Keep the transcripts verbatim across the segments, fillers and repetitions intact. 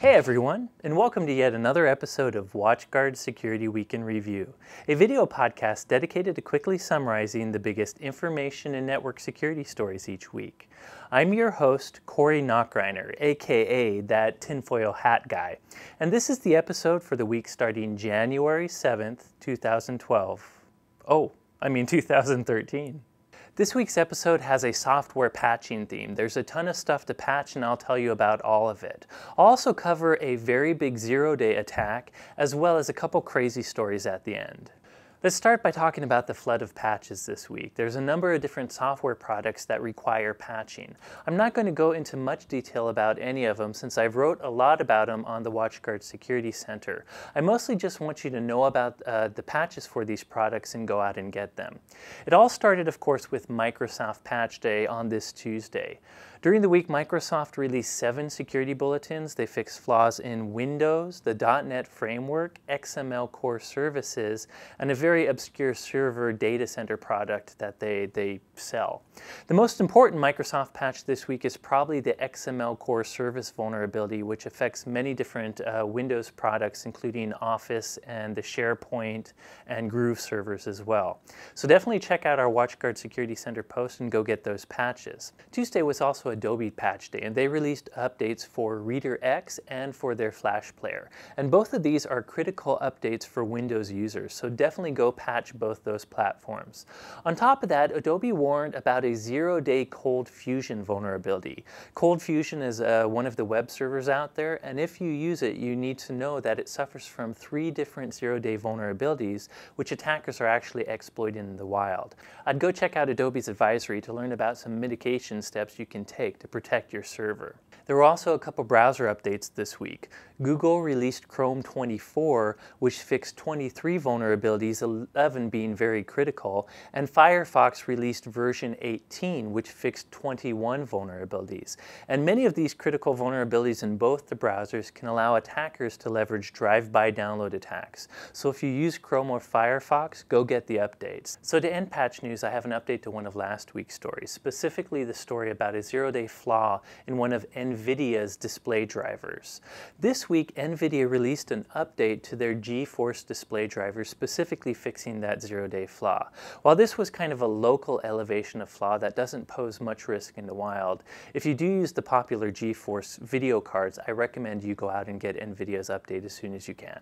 Hey everyone, and welcome to yet another episode of WatchGuard Security Week in Review, a video podcast dedicated to quickly summarizing the biggest information and network security stories each week. I'm your host, Corey Nachreiner, aka that tinfoil hat guy, and this is the episode for the week starting January seventh, two thousand twelve. Oh, I mean two thousand thirteen. This week's episode has a software patching theme. There's a ton of stuff to patch and I'll tell you about all of it. I'll also cover a very big zero-day attack as well as a couple crazy stories at the end. Let's start by talking about the flood of patches this week. There's a number of different software products that require patching. I'm not going to go into much detail about any of them since I've wrote a lot about them on the WatchGuard Security Center. I mostly just want you to know about uh, the patches for these products and go out and get them. It all started, of course, with Microsoft Patch Day on this Tuesday. During the week, Microsoft released seven security bulletins. They fixed flaws in Windows, the dot net Framework, X M L Core Services, and a very very obscure server data center product that they, they sell. The most important Microsoft patch this week is probably the X M L Core Service vulnerability, which affects many different uh, Windows products, including Office and the SharePoint and Groove servers as well. So definitely check out our WatchGuard Security Center post and go get those patches. Tuesday was also Adobe Patch Day, and they released updates for Reader X and for their Flash Player. And both of these are critical updates for Windows users, so definitely go patch both those platforms. On top of that, Adobe warned about a zero-day ColdFusion vulnerability. ColdFusion is uh, one of the web servers out there, and if you use it, you need to know that it suffers from three different zero-day vulnerabilities, which attackers are actually exploiting in the wild. I'd go check out Adobe's advisory to learn about some mitigation steps you can take to protect your server. There were also a couple browser updates this week. Google released Chrome twenty-four, which fixed twenty-three vulnerabilities, eleven being very critical, and Firefox released version eighteen, which fixed twenty-one vulnerabilities. And many of these critical vulnerabilities in both the browsers can allow attackers to leverage drive-by download attacks. So if you use Chrome or Firefox, go get the updates. So to end patch news, I have an update to one of last week's stories, specifically the story about a zero-day flaw in one of Nvidia's NVIDIA's display drivers. This week, NVIDIA released an update to their GeForce display driver, specifically fixing that zero-day flaw. While this was kind of a local elevation of flaw that doesn't pose much risk in the wild, if you do use the popular GeForce video cards, I recommend you go out and get NVIDIA's update as soon as you can.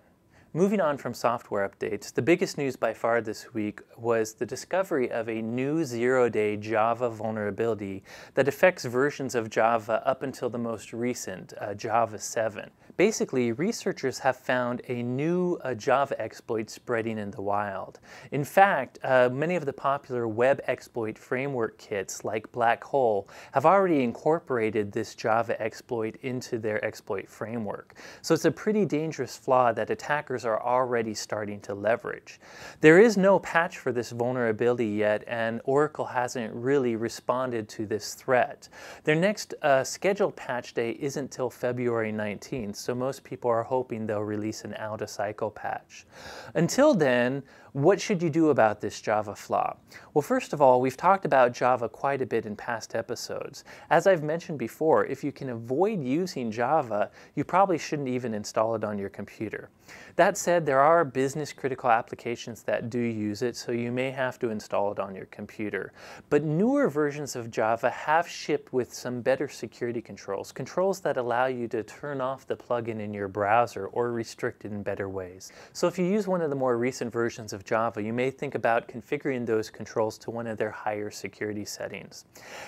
Moving on from software updates, the biggest news by far this week was the discovery of a new zero-day Java vulnerability that affects versions of Java up until the most recent, uh, Java seven. Basically, researchers have found a new uh, Java exploit spreading in the wild. In fact, uh, many of the popular web exploit framework kits like Black Hole have already incorporated this Java exploit into their exploit framework. So it's a pretty dangerous flaw that attackers are already starting to leverage. There is no patch for this vulnerability yet, and Oracle hasn't really responded to this threat. Their next uh, scheduled patch day isn't till February nineteenth, so most people are hoping they'll release an out-of-cycle patch. Until then, what should you do about this Java flaw? Well, first of all, we've talked about Java quite a bit in past episodes. As I've mentioned before, if you can avoid using Java, you probably shouldn't even install it on your computer. That said, there are business critical applications that do use it, so you may have to install it on your computer. But newer versions of Java have shipped with some better security controls, controls that allow you to turn off the plugin in your browser or restrict it in better ways. So if you use one of the more recent versions of Java, you may think about configuring those controls to one of their higher security settings.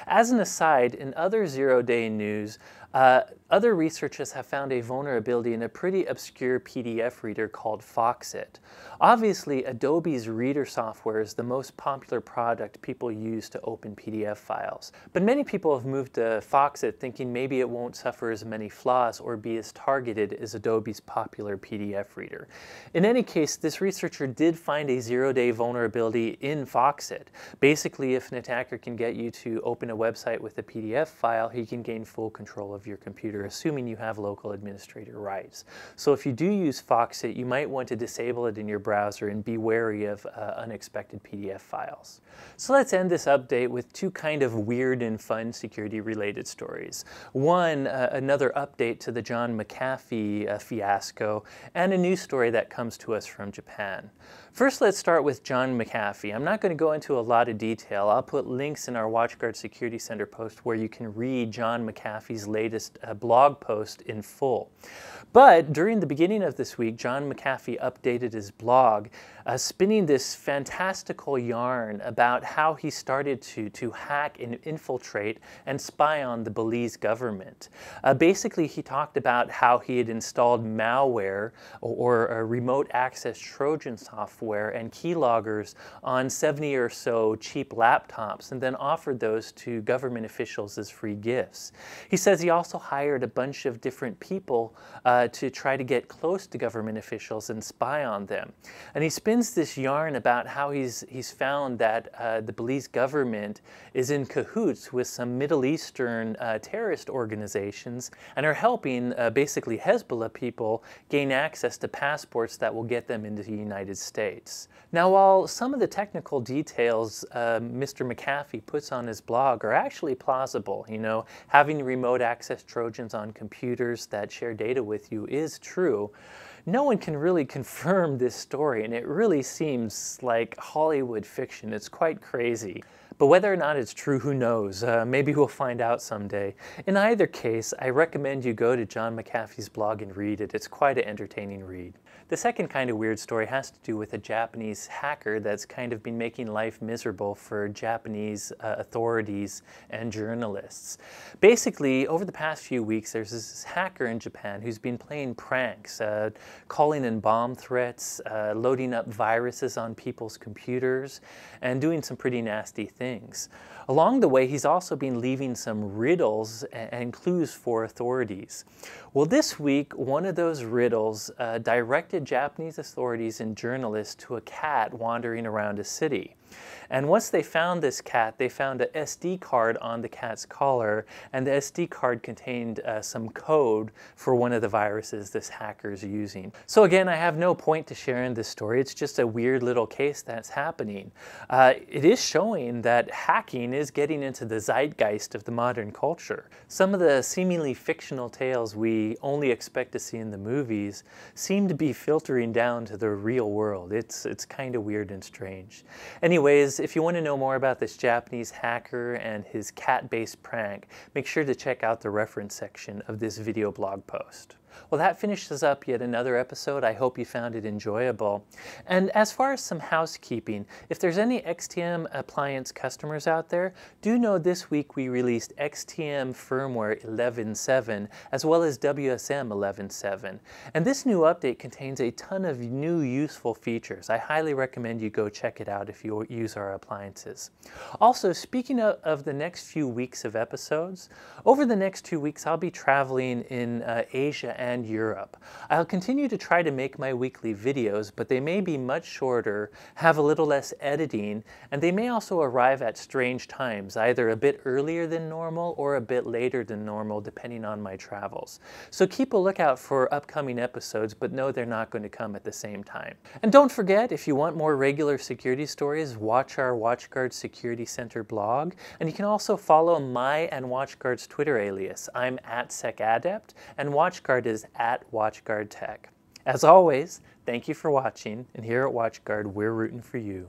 As an aside, in other zero-day news, Uh, other researchers have found a vulnerability in a pretty obscure P D F reader called Foxit. Obviously, Adobe's Reader software is the most popular product people use to open P D F files. But many people have moved to Foxit thinking maybe it won't suffer as many flaws or be as targeted as Adobe's popular P D F reader. In any case, this researcher did find a zero-day vulnerability in Foxit. Basically, if an attacker can get you to open a website with a P D F file, he can gain full control of your computer, assuming you have local administrator rights. So if you do use Foxit, you might want to disable it in your browser and be wary of uh, unexpected P D F files. So let's end this update with two kind of weird and fun security-related stories. One, uh, another update to the John McAfee uh, fiasco, and a new story that comes to us from Japan. First, let's start with John McAfee. I'm not going to go into a lot of detail. I'll put links in our WatchGuard Security Center post where you can read John McAfee's latest uh, blog post in full. But during the beginning of this week, John McAfee updated his blog, uh, spinning this fantastical yarn about how he started to, to hack and infiltrate and spy on the Belize government. Uh, basically, he talked about how he had installed malware or, or uh, remote access Trojan software and keyloggers on seventy or so cheap laptops and then offered those to government officials as free gifts. He says he also hired a bunch of different people uh, to try to get close to government officials and spy on them. And he spins this yarn about how he's, he's found that uh, the Belize government is in cahoots with some Middle Eastern uh, terrorist organizations and are helping uh, basically Hezbollah people gain access to passports that will get them into the United States. Now, while some of the technical details uh, Mister McAfee puts on his blog are actually plausible, you know, having remote access Trojans on computers that share data with you is true, no one can really confirm this story, and it really seems like Hollywood fiction. It's quite crazy. But whether or not it's true, who knows? Uh, maybe we'll find out someday. In either case, I recommend you go to John McAfee's blog and read it. It's quite an entertaining read. The second kind of weird story has to do with a Japanese hacker that's kind of been making life miserable for Japanese uh, authorities and journalists. Basically, over the past few weeks, there's this hacker in Japan who's been playing pranks, uh, calling in bomb threats, uh, loading up viruses on people's computers, and doing some pretty nasty things. Things. Along the way, he's also been leaving some riddles and clues for authorities. Well, this week, one of those riddles uh, directed Japanese authorities and journalists to a cat wandering around a city. And once they found this cat, they found an S D card on the cat's collar, and the S D card contained uh, some code for one of the viruses this hacker's using. So again, I have no point to share in this story. It's just a weird little case that's happening. Uh, it is showing that hacking is getting into the zeitgeist of the modern culture. Some of the seemingly fictional tales we only expect to see in the movies seem to be filtering down to the real world. It's, it's kind of weird and strange. Anyways, if you want to know more about this Japanese hacker and his cat-based prank, make sure to check out the reference section of this video blog post. Well, that finishes up yet another episode. I hope you found it enjoyable. And as far as some housekeeping, if there's any X T M Appliance customers out there, do know this week we released X T M Firmware eleven point seven as well as W S M eleven point seven. And this new update contains a ton of new useful features. I highly recommend you go check it out if you use our appliances. Also, speaking of, of the next few weeks of episodes, over the next two weeks I'll be traveling in uh, Asia and Europe. I'll continue to try to make my weekly videos, but they may be much shorter, have a little less editing, and they may also arrive at strange times, either a bit earlier than normal or a bit later than normal, depending on my travels. So keep a lookout for upcoming episodes, but know they're not going to come at the same time. And don't forget, if you want more regular security stories, watch our WatchGuard Security Center blog, and you can also follow my and WatchGuard's Twitter alias. I'm at SecAdept, and WatchGuard is at WatchGuard Tech. As always, thank you for watching, and here at WatchGuard, we're rooting for you.